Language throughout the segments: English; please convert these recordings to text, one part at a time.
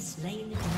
has slain the dragon.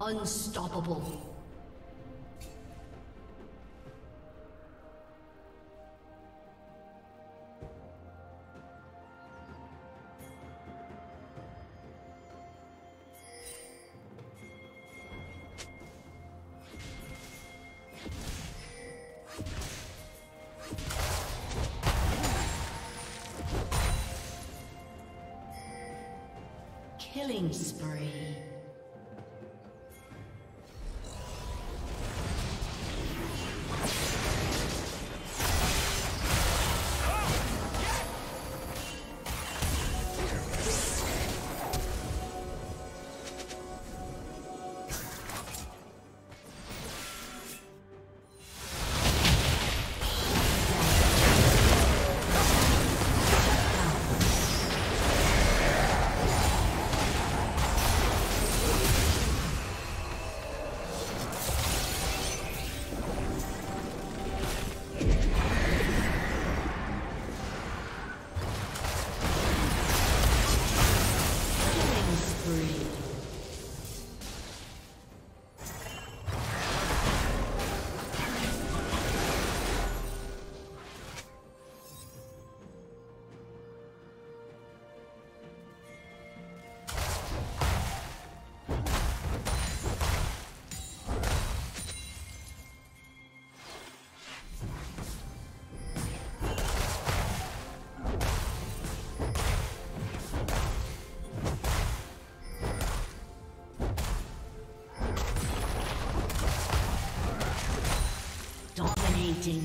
Unstoppable. Killing spree. Dominating.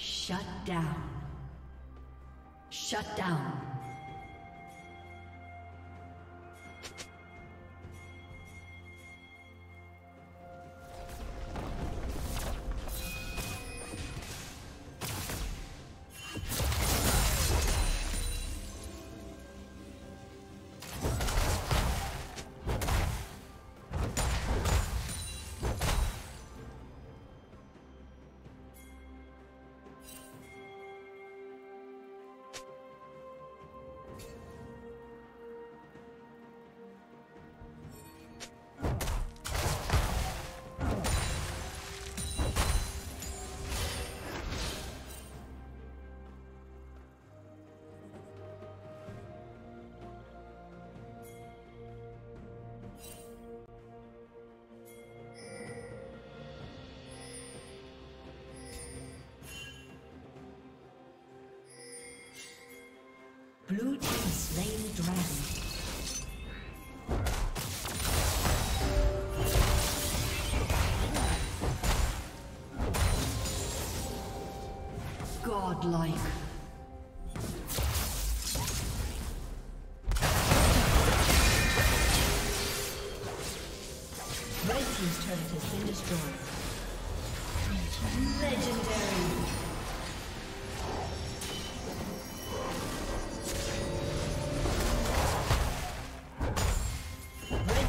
Shut down. Shut down. Blue team slain the dragon. Godlike. Red team's turret has been destroyed. Legendary.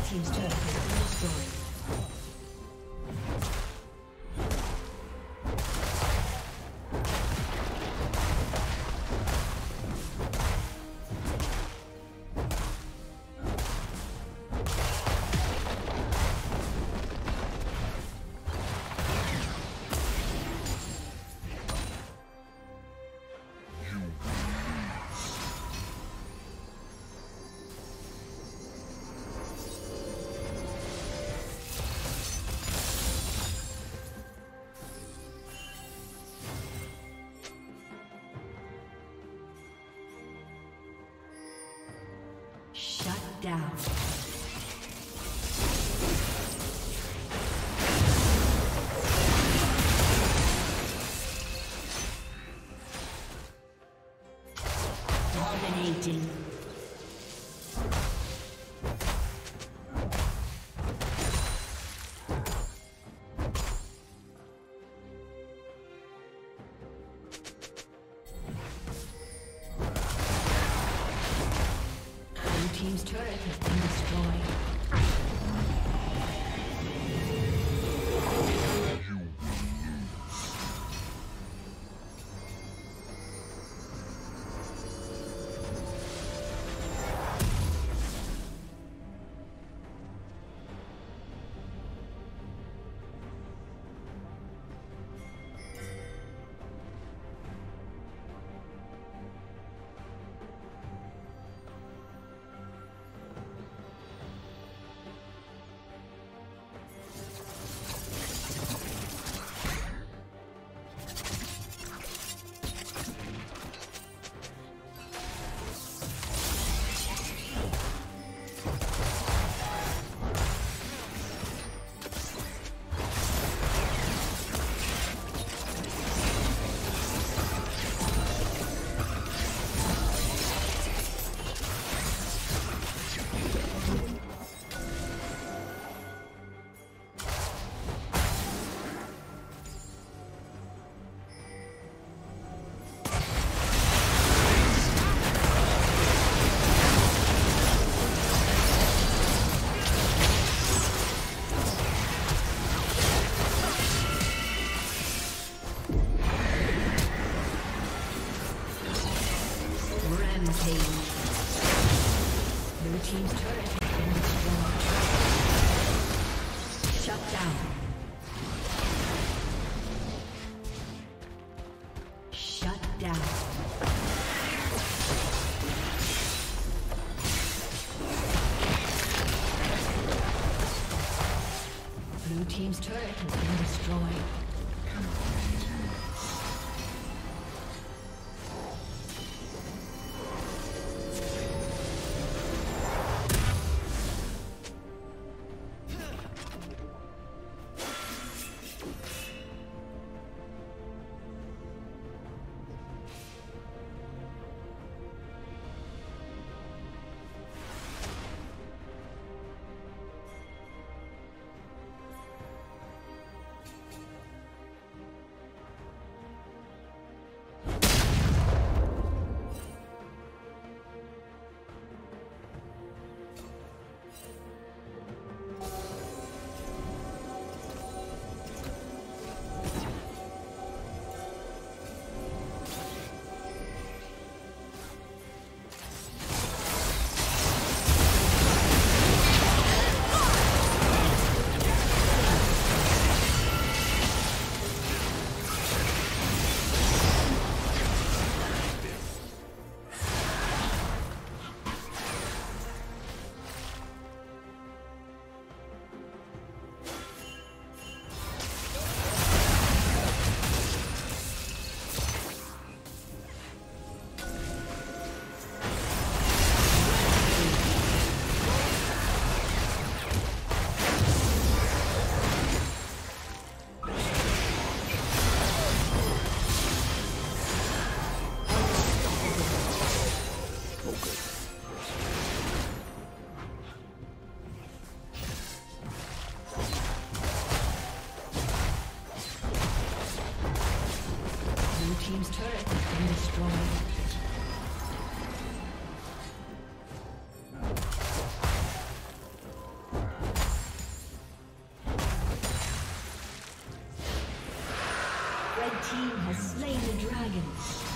Team's turret has been destroyed. Down. Dominating. Team's turret has been destroyed. team's turret has been destroyed. Team has slain the dragon.